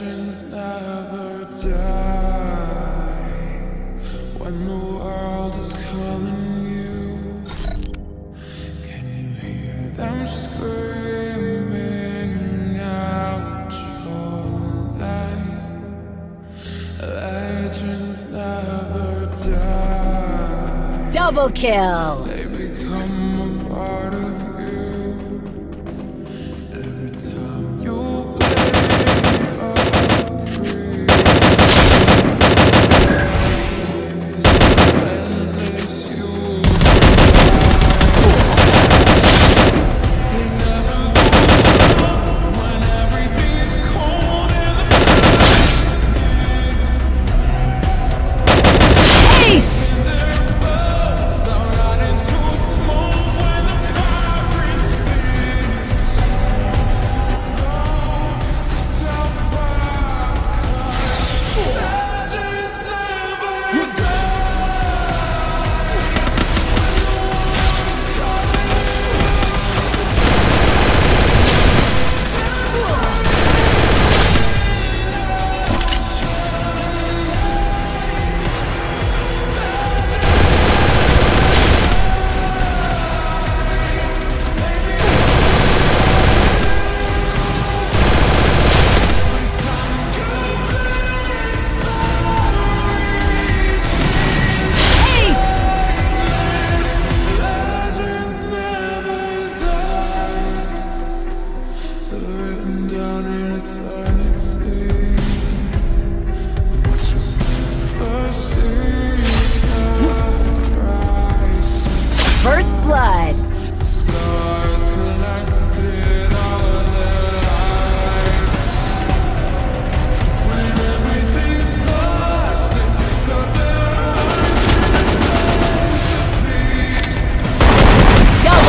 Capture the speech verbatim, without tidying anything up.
legends never die. When the world is calling you, can you hear them screaming out your name? Legends never die. Double kill. They become a part of you. Every time you